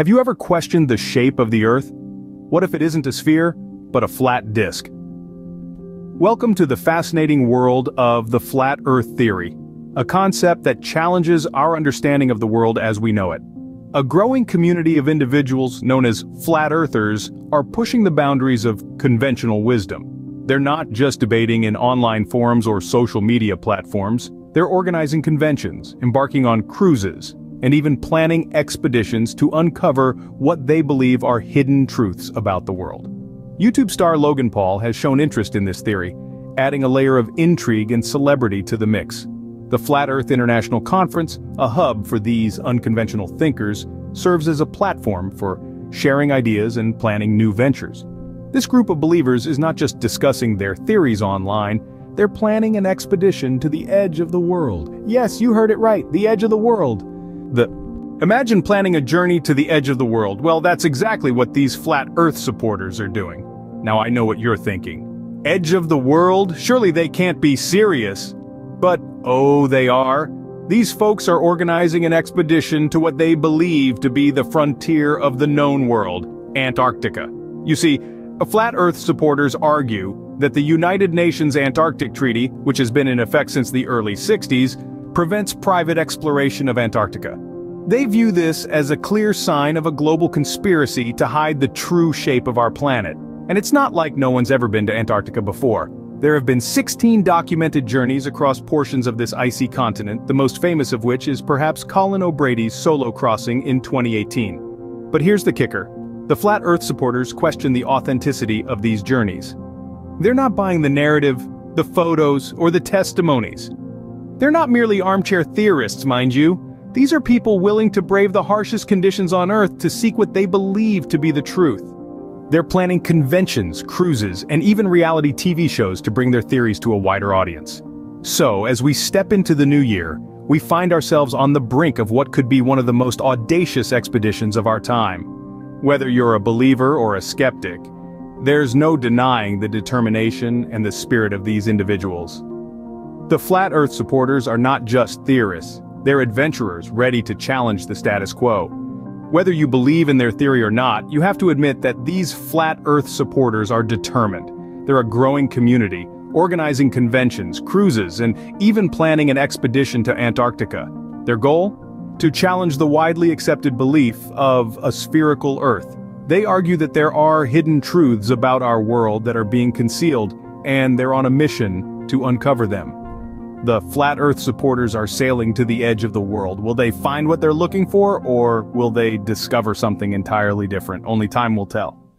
Have you ever questioned the shape of the Earth? What if it isn't a sphere, but a flat disk? Welcome to the fascinating world of the Flat Earth Theory, a concept that challenges our understanding of the world as we know it. A growing community of individuals known as Flat Earthers are pushing the boundaries of conventional wisdom. They're not just debating in online forums or social media platforms, they're organizing conventions, embarking on cruises, and even planning expeditions to uncover what they believe are hidden truths about the world. YouTube star Logan Paul has shown interest in this theory, adding a layer of intrigue and celebrity to the mix. The Flat Earth International Conference, a hub for these unconventional thinkers, serves as a platform for sharing ideas and planning new ventures. This group of believers is not just discussing their theories online, they're planning an expedition to the edge of the world. Yes, you heard it right, the edge of the world. Imagine planning a journey to the edge of the world. Well, that's exactly what these Flat Earth supporters are doing. Now I know what you're thinking. Edge of the world? Surely they can't be serious. But, oh, they are. These folks are organizing an expedition to what they believe to be the frontier of the known world, Antarctica. You see, Flat Earth supporters argue that the United Nations Antarctic Treaty, which has been in effect since the early 60s, prevents private exploration of Antarctica. They view this as a clear sign of a global conspiracy to hide the true shape of our planet. And it's not like no one's ever been to Antarctica before. There have been 16 documented journeys across portions of this icy continent, the most famous of which is perhaps Colin O'Brady's solo crossing in 2018. But here's the kicker. The Flat Earth supporters question the authenticity of these journeys. They're not buying the narrative, the photos, or the testimonies. They're not merely armchair theorists, mind you. These are people willing to brave the harshest conditions on Earth to seek what they believe to be the truth. They're planning conventions, cruises, and even reality TV shows to bring their theories to a wider audience. So, as we step into the new year, we find ourselves on the brink of what could be one of the most audacious expeditions of our time. Whether you're a believer or a skeptic, there's no denying the determination and the spirit of these individuals. The Flat Earth supporters are not just theorists. They're adventurers ready to challenge the status quo. Whether you believe in their theory or not, you have to admit that these Flat Earth supporters are determined. They're a growing community, organizing conventions, cruises, and even planning an expedition to Antarctica. Their goal? To challenge the widely accepted belief of a spherical Earth. They argue that there are hidden truths about our world that are being concealed, and they're on a mission to uncover them. The Flat Earth supporters are sailing to the edge of the world. Will they find what they're looking for, or will they discover something entirely different? Only time will tell.